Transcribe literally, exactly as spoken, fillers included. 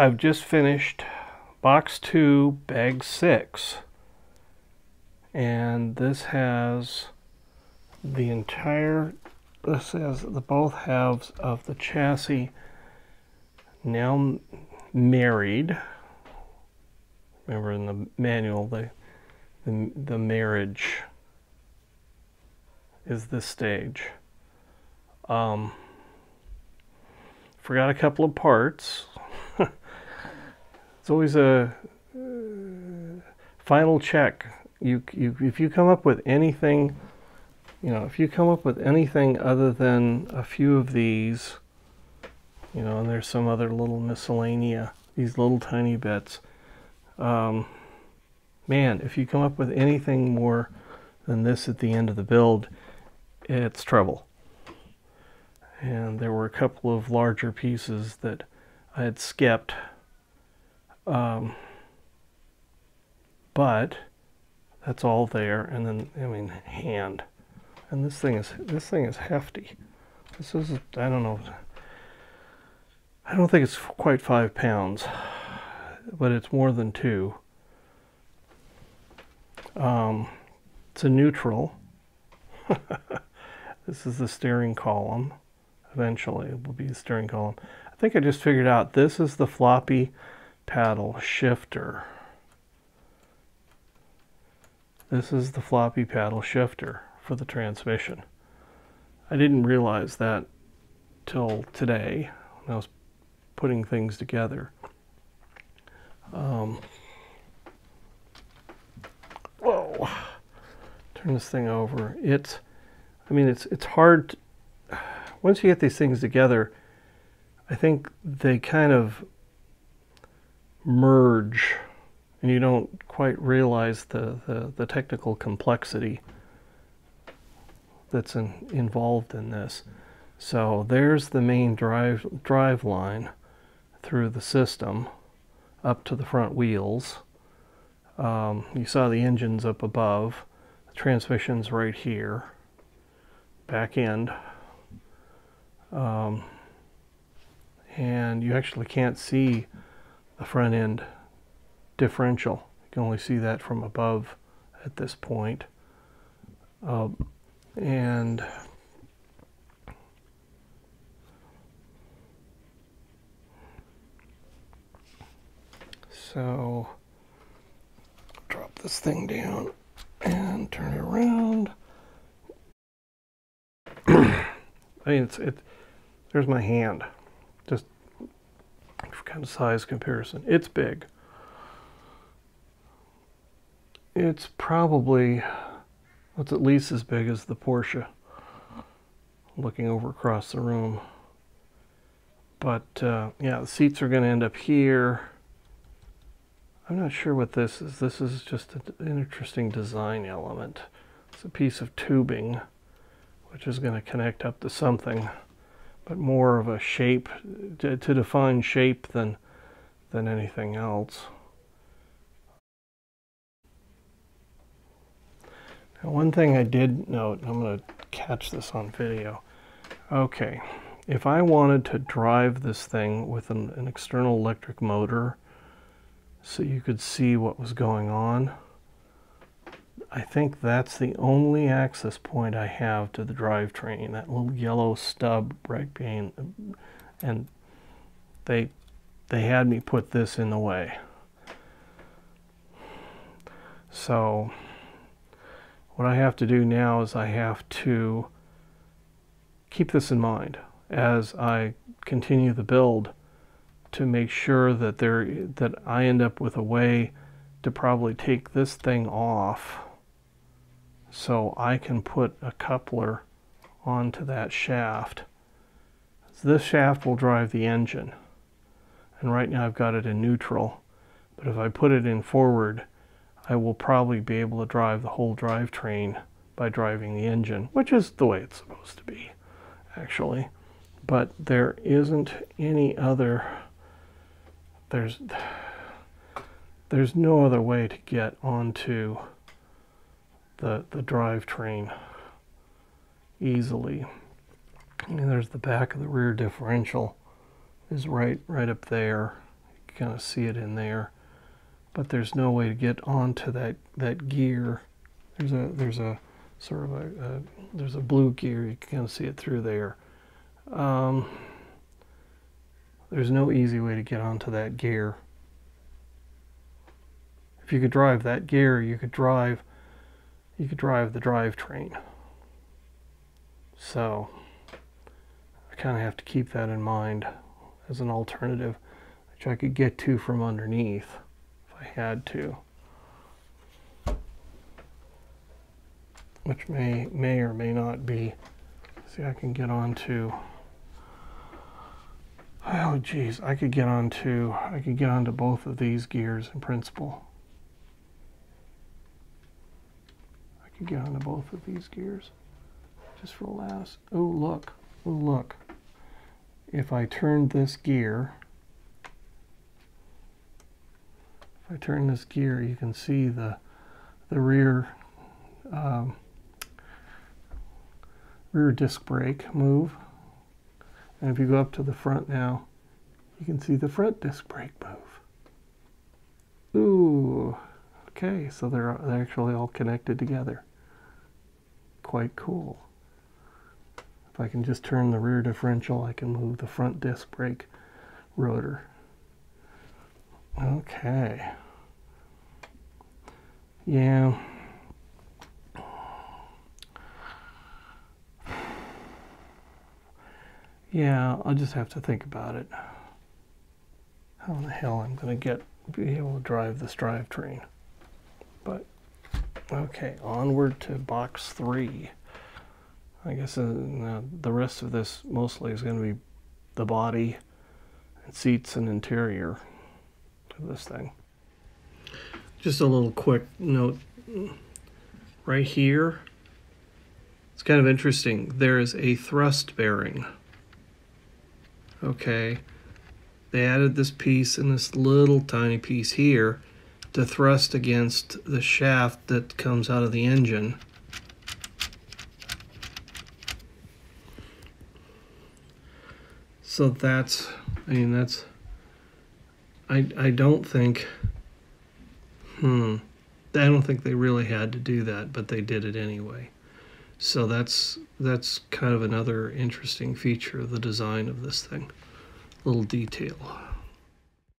I've just finished box two, bag six. And this has the entire, this has the both halves of the chassis now married. Remember in the manual, the, the, the marriage is this stage. Um, forgot a couple of parts. It's always a uh, final check. You, you, if you come up with anything, you know, if you come up with anything other than a few of these, you know, and there's some other little miscellanea, these little tiny bits. Um, man, if you come up with anything more than this at the end of the build, it's trouble. And there were a couple of larger pieces that I had skipped. Um, but that's all there, and then I mean hand, and this thing is this thing is hefty. This is a, I don't know. I don't think it's quite five pounds, but it's more than two. Um, it's a neutral. This is the steering column. Eventually, it will be the steering column. I think I just figured out this is the floppy paddle shifter. This is the floppy paddle shifter for the transmission. I didn't realize that till today when I was putting things together. Um, whoa! Turn this thing over. It's, I mean, it's it's hard. To, once you get these things together, I think they kind of merge, and you don't quite realize the, the, the technical complexity that's in, involved in this. So there's the main drive, drive line through the system up to the front wheels. Um, you saw the engines up above, the transmission's right here, back end. Um, and you actually can't see the front end differential. You can only see that from above at this point. Uh, and so drop this thing down and turn it around. I mean, it's it. There's my hand, just for kind of size comparison. It's big. It's probably, it's at least as big as the Porsche, looking over across the room. But uh, yeah, the seats are going to end up here. I'm not sure what this is. This is just an interesting design element. It's a piece of tubing, which is going to connect up to something, but more of a shape, to, to define shape than, than anything else. Now one thing I did note, and I'm going to catch this on video. Okay, if I wanted to drive this thing with an, an external electric motor so you could see what was going on, I think that's the only access point I have to the drivetrain, that little yellow stub brake beam, and they, they had me put this in the way. So what I have to do now is I have to keep this in mind as I continue the build, to make sure that there that I end up with a way to probably take this thing off so I can put a coupler onto that shaft. So this shaft will drive the engine, and right now I've got it in neutral, but if I put it in forward, I will probably be able to drive the whole drivetrain by driving the engine, which is the way it's supposed to be, actually. But there isn't any other, there's, there's no other way to get onto the, the drivetrain easily. I mean, there's the back of the rear differential is right, right up there. You kind of see it in there, but there's no way to get onto that that gear. There's a there's a sort of a, a there's a blue gear. You can kind of see it through there. Um, there's no easy way to get onto that gear. If you could drive that gear, you could drive you could drive the drivetrain. So I kind of have to keep that in mind as an alternative, which I could get to from underneath if I had to, which may may or may not be. See, I can get onto. Oh, geez, I could get onto. I could get onto both of these gears in principle. I could get onto both of these gears, just for last. Oh, look! Oh, look! If I turn this gear, if I turn this gear, you can see the the rear um, rear disc brake move. And if you go up to the front now, you can see the front disc brake move. Ooh, okay, so they're, they're actually all connected together. Quite cool. If I can just turn the rear differential, I can move the front disc brake rotor. Okay. Yeah. Yeah, I'll just have to think about it. How in the hell I'm going to get be able to drive this drivetrain? But okay, onward to box three. I guess uh, uh, the rest of this mostly is going to be the body, and seats, and interior of this thing. Just a little quick note right here. It's kind of interesting. There is a thrust bearing. Okay, they added this piece and this little tiny piece here to thrust against the shaft that comes out of the engine. So that's, I mean, that's, I, I don't think, hmm, I don't think they really had to do that, but they did it anyway. So that's that's kind of another interesting feature of the design of this thing, little detail.